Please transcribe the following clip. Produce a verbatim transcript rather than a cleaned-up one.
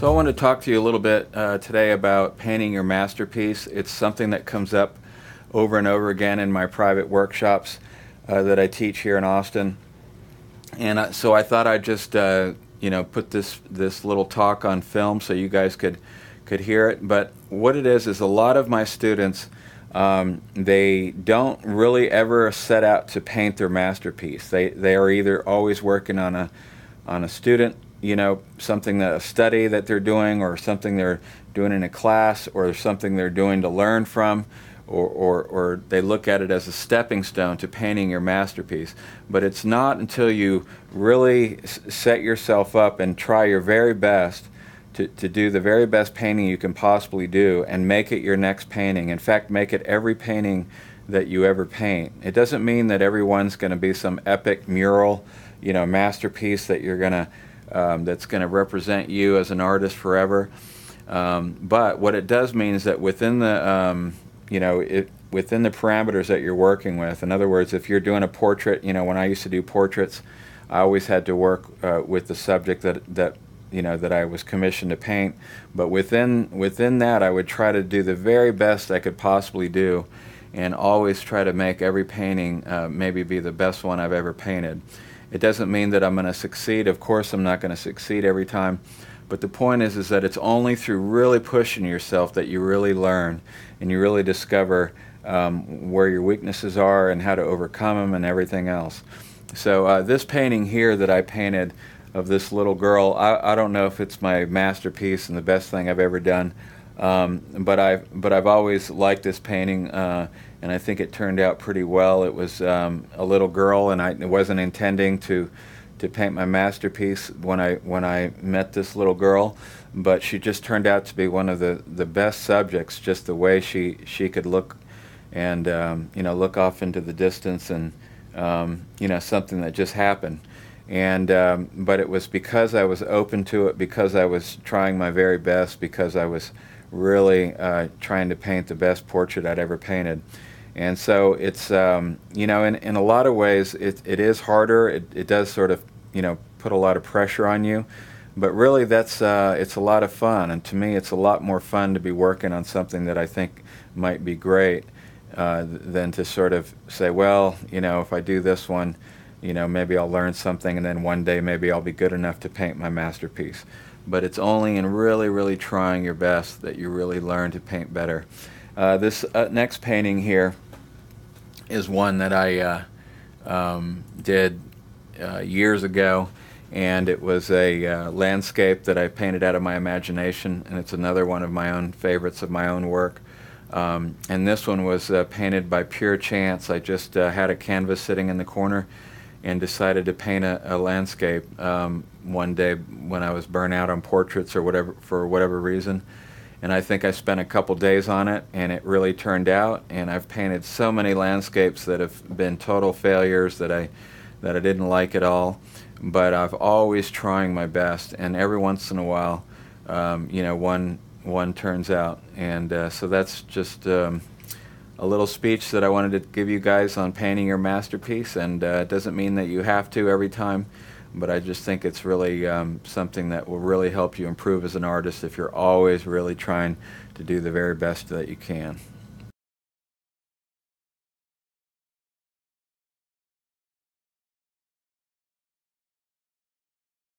So I want to talk to you a little bit uh, today about painting your masterpiece. It's something that comes up over and over again in my private workshops uh, that I teach here in Austin. And uh, so I thought I'd just uh, you know, put this this little talk on film so you guys could could hear it. But what it is is a lot of my students, um, they don't really ever set out to paint their masterpiece. They they are either always working on a on a student, you know, something that a study that they're doing, or something they're doing in a class, or something they're doing to learn from, or, or, or they look at it as a stepping stone to painting your masterpiece. But it's not until you really s set yourself up and try your very best to, to do the very best painting you can possibly do and make it your next painting. In fact, make it every painting that you ever paint. It doesn't mean that everyone's going to be some epic mural, you know, masterpiece that you're going to Um, that's going to represent you as an artist forever. Um, but what it does mean is that within the, um, you know, it, within the parameters that you're working with, in other words, if you're doing a portrait, you know, when I used to do portraits, I always had to work uh, with the subject that, that, you know, that I was commissioned to paint. But within, within that, I would try to do the very best I could possibly do and always try to make every painting uh, maybe be the best one I've ever painted. It doesn't mean that I'm going to succeed. Of course, I'm not going to succeed every time. But the point is, is that it's only through really pushing yourself that you really learn and you really discover um, where your weaknesses are and how to overcome them and everything else. So uh, this painting here that I painted of this little girl, I, I don't know if it's my masterpiece and the best thing I've ever done, um, but, I've, but I've always liked this painting. Uh, And I think it turned out pretty well. It was um, a little girl, and I wasn't intending to to paint my masterpiece when I when I met this little girl, but she just turned out to be one of the the best subjects. Just the way she she could look, and um, you know, look off into the distance, and um, you know, something that just happened. And um, but it was because I was open to it, because I was trying my very best, because I was really uh, trying to paint the best portrait I'd ever painted. And so it's, um, you know, in, in a lot of ways, it, it is harder. It, it does sort of, you know, put a lot of pressure on you. But really, that's, uh, it's a lot of fun. And to me, it's a lot more fun to be working on something that I think might be great uh, than to sort of say, well, you know, if I do this one, you know, maybe I'll learn something, and then one day maybe I'll be good enough to paint my masterpiece. But it's only in really, really trying your best that you really learn to paint better. Uh, this uh, next painting here is one that I uh, um, did uh, years ago, and it was a uh, landscape that I painted out of my imagination, and it's another one of my own favorites of my own work. Um, and this one was uh, painted by pure chance. I just uh, had a canvas sitting in the corner and decided to paint a, a landscape um, one day when I was burnt out on portraits or whatever, for whatever reason. And I think I spent a couple days on it, and it really turned out. And I've painted so many landscapes that have been total failures that I, that I didn't like at all. But I've always trying my best, and every once in a while, um, you know, one, one turns out. And uh, so that's just um, a little speech that I wanted to give you guys on painting your masterpiece. And uh, it doesn't mean that you have to every time, but I just think it's really um, something that will really help you improve as an artist if you're always really trying to do the very best that you can.